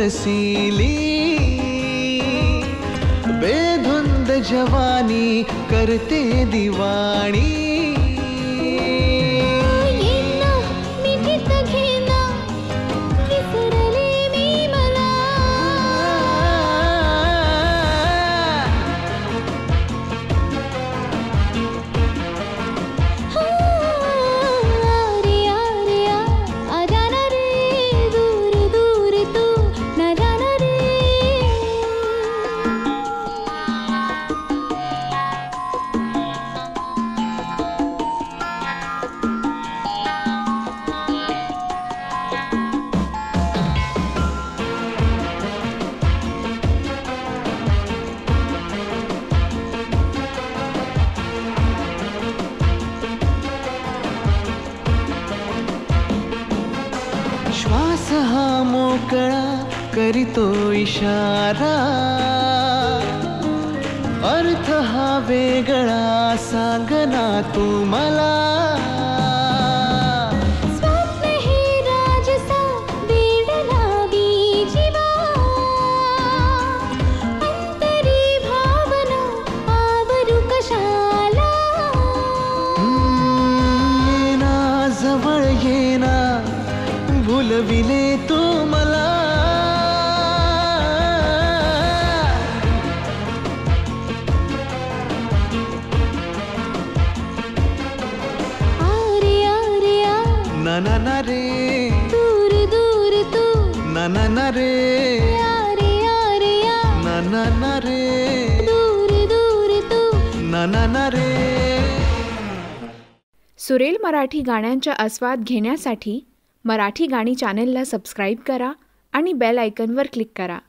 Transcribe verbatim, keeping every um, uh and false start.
रसीली बेधुंद जवानी करते दीवानी। तो इशारा अर्थ हा वेगळा सांगना तू मला। स्वप्न हे राजसा वेड लागी जीवा अंतरी भावना आवरू कशाला। येना जवळ येना भुलविले तू मला। ना ना रे दूर दूर तू ना ना ना रे यार यार यार ना ना ना रे दूर दूर तू ना ना ना रे। सुरेल मराठी गाण्यांचा आस्वाद घेण्यासाठी मराठी गाणी चॅनलला सबस्क्राइब करा आणि बेल आयकॉनवर क्लिक करा।